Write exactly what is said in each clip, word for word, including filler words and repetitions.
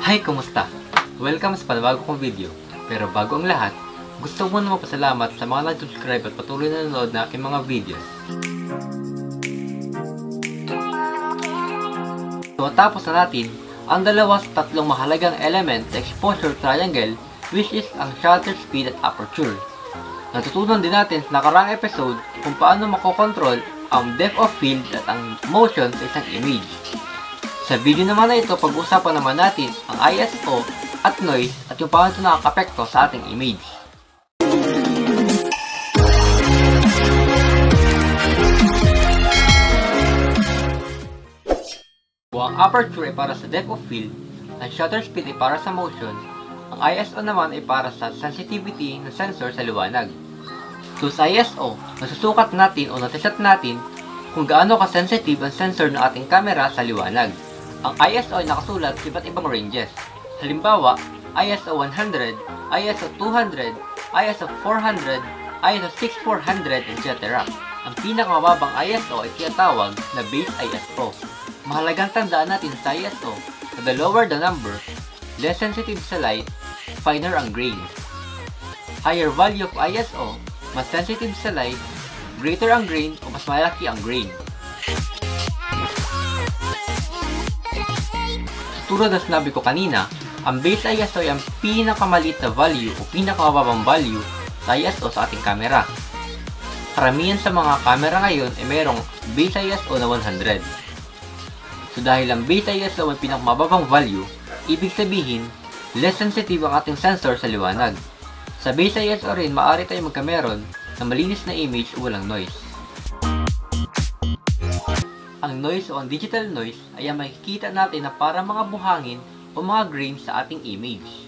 Hi! Kumusta? Welcome sa panabago kong video. Pero bago ang lahat, gusto ko muna magpasalamat sa mga nag-subscribe at patuloy na nanonood na aking mga videos. So, tapos na natin ang dalawa sa tatlong mahalagang elements sa exposure triangle, which is ang shutter speed at aperture. Natutunan din natin sa nakaraang episode kung paano makokontrol ang depth of field at ang motion sa isang image. Sa video naman na ito, pag-usapan naman natin ang I S O at noise at yung paano ito nakakapekto sa ating image. Ang aperture ay para sa depth of field, ang shutter speed ay para sa motion, ang I S O naman ay para sa sensitivity ng sensor sa liwanag. So sa I S O, nasusukat natin o natiset natin kung gaano ka-sensitive ang sensor ng ating camera sa liwanag. Ang I S O ay nakasulat sa iba't ibang ranges. Halimbawa, I S O one hundred, I S O two hundred, I S O four hundred, I S O sixty-four hundred, et cetera. Ang pinakamababang I S O ay tinatawag na base I S O. Mahalagang tandaan natin sa I S O na the lower the number, less sensitive sa light, finer ang grain. Higher value of I S O, mas sensitive sa light, greater ang grain o mas malaki ang grain. Tulad na sinabi ko kanina, ang base I S O ay ang pinakamaliit na value o pinakamababang value sa I S O sa ating kamera. Karamihan sa mga kamera ngayon ay mayroong base I S O na one hundred. So dahil ang base I S O ay pinakamababang value, ibig sabihin, less sensitive ang ating sensor sa liwanag. Sa base I S O rin, maaari tayo magkameron na malinis na image o walang noise. Ang noise o ang digital noise ay ang makikita natin na para mga buhangin o mga grain sa ating image.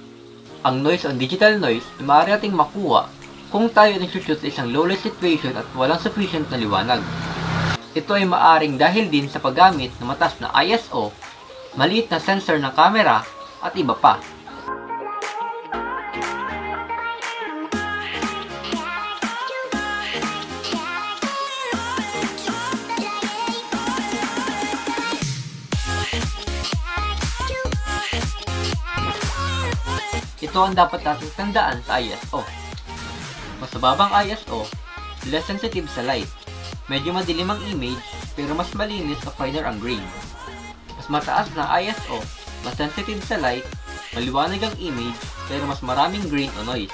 Ang noise o digital noise ay maaari nating makuha kung tayo nagsushoot sa isang low light situation at walang sufficient na liwanag. Ito ay maaring dahil din sa paggamit ng mataas na I S O, maliit na sensor ng camera at iba pa. Ito ang dapat natin tandaan sa I S O. Mas mababang I S O, less sensitive sa light. Medyo madilim ang image, pero mas malinis o finer ang grain. Mas mataas na I S O, mas sensitive sa light, maliwanag ang image, pero mas maraming grain o noise.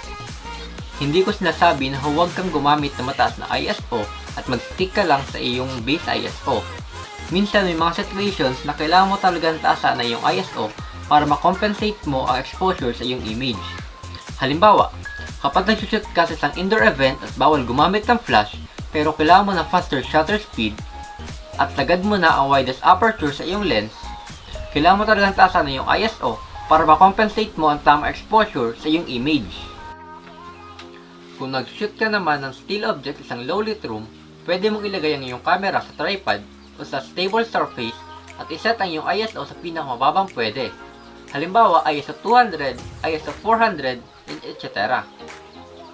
Hindi ko sinasabi na huwag kang gumamit ng mataas na I S O at mag-stick ka lang sa iyong base I S O. Minsan may mga situations na kailangan mo talagang taasan na iyong I S O para makompensate mo ang exposure sa iyong image. Halimbawa, kapag nagsushoot ka sa isang indoor event at bawal gumamit ng flash, pero kailangan mo ng faster shutter speed at tagad mo na ang widest aperture sa iyong lens, kailangan mo talagang taasan na iyong I S O para makompensate mo ang tamang exposure sa iyong image. Kung nagsushoot ka naman ng still object sa isang low-lit room, pwede mong ilagay ang iyong camera sa tripod o sa stable surface at iset ang iyong I S O sa pinakamababang pwede. Halimbawa, I S O two hundred, I S O four hundred, et cetera.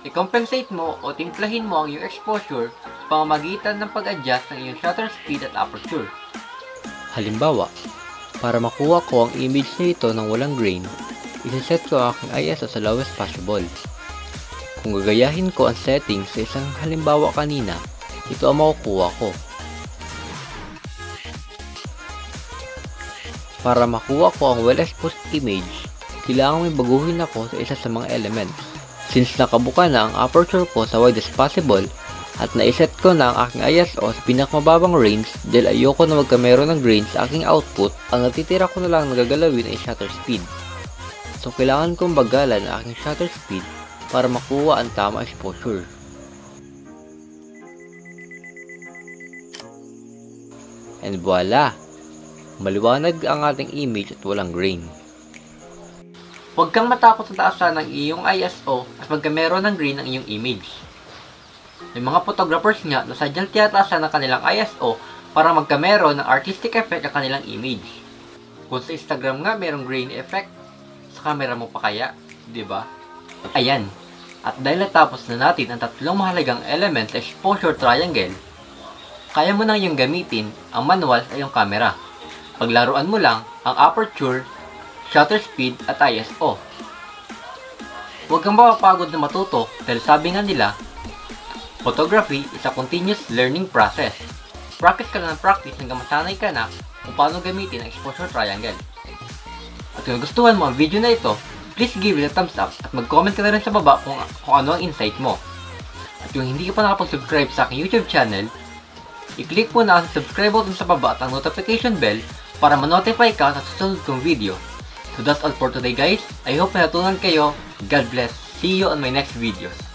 I-compensate mo o timplahin mo ang iyong exposure sa pamamagitan ng pag-adjust ng iyong shutter speed at aperture. Halimbawa, para makuha ko ang image na ito ng walang grain, iseset ko ang aking I S O sa lowest possible. Kung gagayahin ko ang settings sa isang halimbawa kanina, ito ang makukuha ko. Para makuha ko ang well-exposed image, kailangan may baguhin ako sa isa sa mga elements. Since nakabuka na ang aperture ko sa widest possible at naiset ko na ang aking I S O sa pinakamababang range dahil ayoko na magkamero ng grain sa aking output, ang natitira ko na lang nagagalawin ay shutter speed. So kailangan kong bagalan ang aking shutter speed para makuha ang tamang exposure. And voila! Maliwanag ang ating image at walang grain. Huwag kang matakot sa taasan ng iyong I S O at magkamero ng grain ang iyong image. May mga photographers nga na sadyang tinataasan ng kanilang I S O para magkamero ng artistic effect ang kanilang image. Kung sa Instagram nga merong grain effect, sa camera mo pa kaya, di ba? Ayan, at dahil natapos na natin ang tatlong mahalagang elements sa exposure triangle, kaya mo nang iyong gamitin ang manual sa iyong camera. Paglaruan mo lang ang aperture, shutter speed at I S O. Huwag kang mapapagod na matuto dahil sabi nga nila, photography is a continuous learning process. Practice ka lang ng practice hanggang masanay ka na kung paano gamitin ang exposure triangle. At kung nagustuhan mo ang video na ito, please give it a thumbs up at mag-comment ka na rin sa baba kung, kung ano ang insight mo. At kung hindi ka pa nakapag-subscribe sa aking YouTube channel, i-click mo na ang subscribe button sa baba at ang notification bell para ma-notify ka sa susunod kong video. So that's all for today guys. I hope na natutunan kayo. God bless. See you on my next videos.